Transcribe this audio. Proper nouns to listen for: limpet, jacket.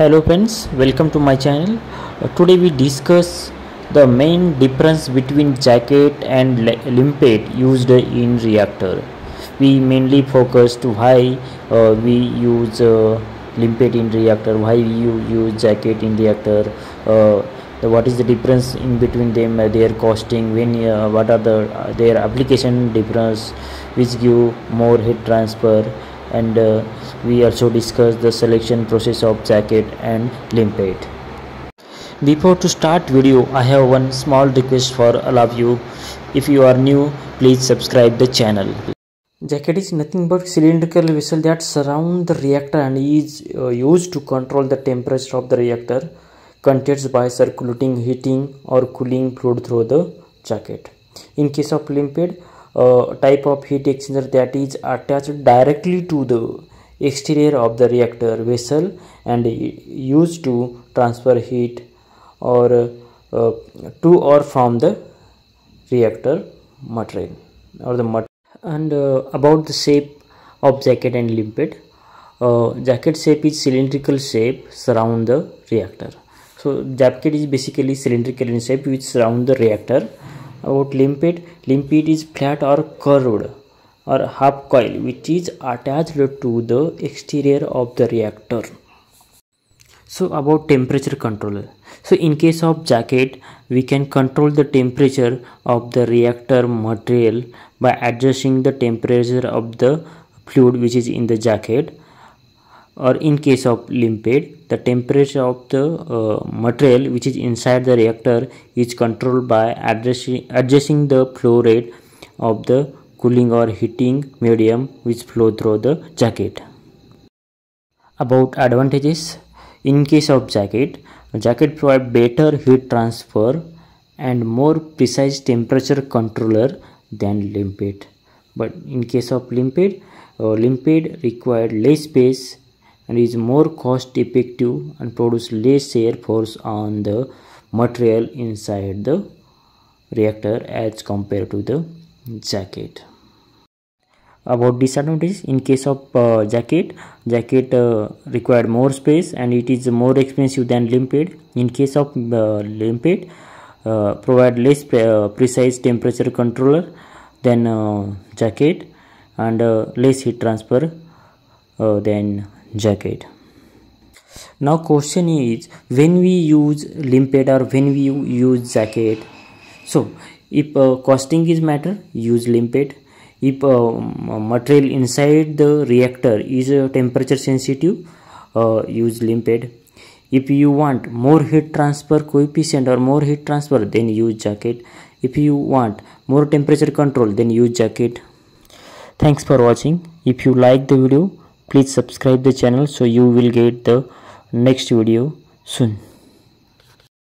Hello friends, welcome to my channel. Today we discuss the main difference between jacket and limpet used in reactor. We mainly focus to why we use limpet in reactor, why you use jacket in reactor, what is the difference in between them, their costing, what are their application difference, which give more heat transfer, and we also discuss the selection process of jacket and limpet. Before to start video, I have one small request for all of you. If you are new, please subscribe the channel. Jacket is nothing but cylindrical vessel that surround the reactor and is used to control the temperature of the reactor contents by circulating heating or cooling fluid through the jacket. In case of limpet, type of heat exchanger that is attached directly to the exterior of the reactor vessel and used to transfer heat or to or from the reactor material or the material. And about the shape of jacket and limpet, jacket shape is cylindrical shape surround the reactor. So jacket is basically cylindrical in shape which surround the reactor. About limpet is flat or curved or half coil which is attached to the exterior of the reactor. So about temperature controller. So in case of jacket, we can control the temperature of the reactor material by adjusting the temperature of the fluid which is in the jacket. Or in case of limpet, the temperature of the material which is inside the reactor is controlled by adjusting the flow rate of the cooling or heating medium which flow through the jacket. About advantages, in case of jacket provides better heat transfer and more precise temperature controller than limpet. But in case of limpet required less space and is more cost effective and produce less shear force on the material inside the reactor as compared to the jacket. About disadvantages, in case of jacket required more space and it is more expensive than limpet. In case of limpet, provide less precise temperature controller than jacket and less heat transfer than jacket. Now question is, when we use limpet or when we use jacket? So if costing is matter, use limpet. If material inside the reactor is temperature sensitive, use limpet. If you want more heat transfer coefficient or more heat transfer, then use jacket. If you want more temperature control, then use jacket. Thanks for watching. If you like the video, please subscribe the channel so you will get the next video soon.